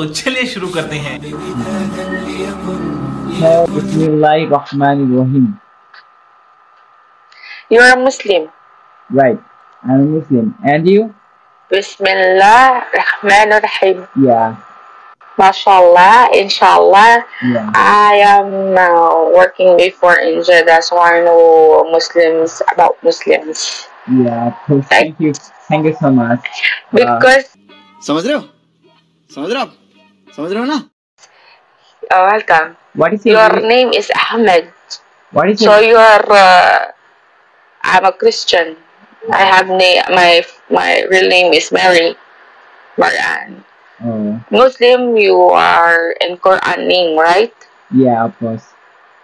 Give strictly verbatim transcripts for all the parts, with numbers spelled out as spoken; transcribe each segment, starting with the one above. तो चलिए शुरू करते हैं। You are a Muslim. Right. I am a Muslim. And you? Bismillah Rahman Rahim. Yeah. MashaAllah, Inshallah. Yeah. I am uh, working before India. That's why I know Muslims about Muslims. Yeah. So thank you. Thank you so much. Because. समझ रहे हो? समझ रहे हो आप? समझ रहे हो ना? Welcome. What is your name? Your name is Ahmed. What is your so name? You are uh, I'm a Christian. I have name my my real name is Mary. Marian. Oh. Muslim, you are in Quran name, right? Yeah, of course.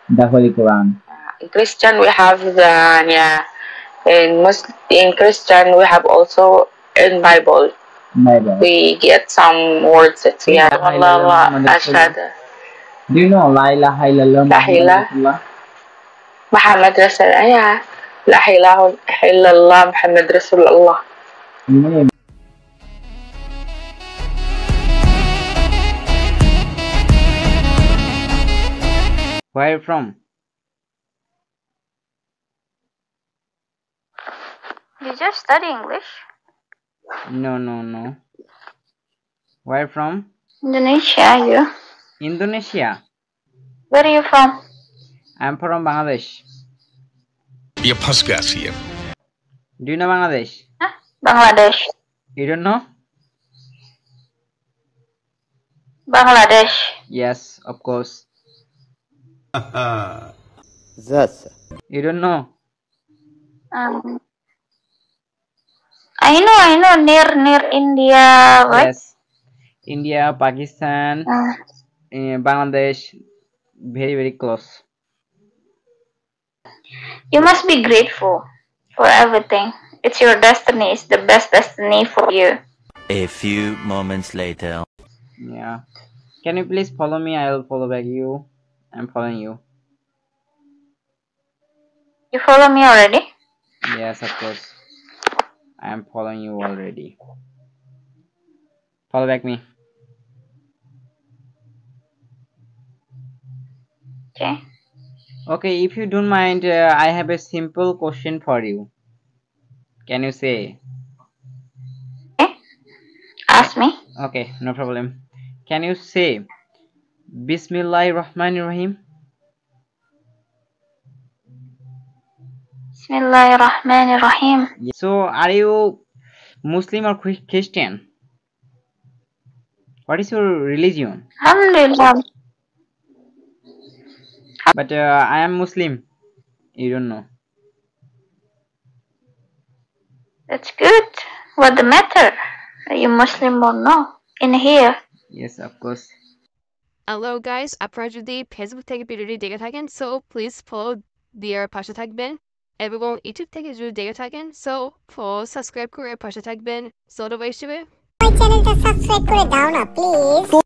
The Holy Quran. In Christian we have the yeah. In Muslim, in Christian we have also in Bible. Bible. We get some words that we have. Allah, Ashhadu. Do you know La ilaha illallah Muhammad Rasulullah? Yeah. La ilaha illallah Muhammad Rasulullah. Amen. Where are you from? Did you study English? No, no, no. Where from? Indonesia, you. Indonesia. Where are you from? I'm from Bangladesh. You phas gayi hai. Do you know Bangladesh? Huh? Bangladesh. You don't know? Bangladesh. Yes, of course. Yes. You don't know? Um. I know, I know. Near, near India. What? Yes. India, Pakistan, uh. Uh, Bangladesh. Very, very close. You must be grateful for everything. It's your destiny. It's the best destiny for you. A few moments later. Yeah. Can you please follow me? I'll follow back you. I'm following you. You follow me already? Yes, of course. I'm following you already. Follow back me. Okay. Okay, if you don't mind, uh, I have a simple question for you. Can you say? Okay. Ask me. Okay, no problem. Can you say Bismillahirrahmanirrahim? Bismillahirrahmanirrahim. So, are you Muslim or Christian? What is your religion? Alhamdulillah. But uh, I am Muslim. You don't know. That's good. What the matter? Are you Muslim or no? In here. Yes, of course. Hello guys, আপনারা যদি Facebook থেকে ভিডিওটি দেখে থাকেন, so please follow their পাশে থাকবেন, এবং YouTube থেকে যদি দেখে থাকেন, so please subscribe করে পাশে থাকবেন, so the way হিসেবে। My channel টা subscribe করে দাও না, please.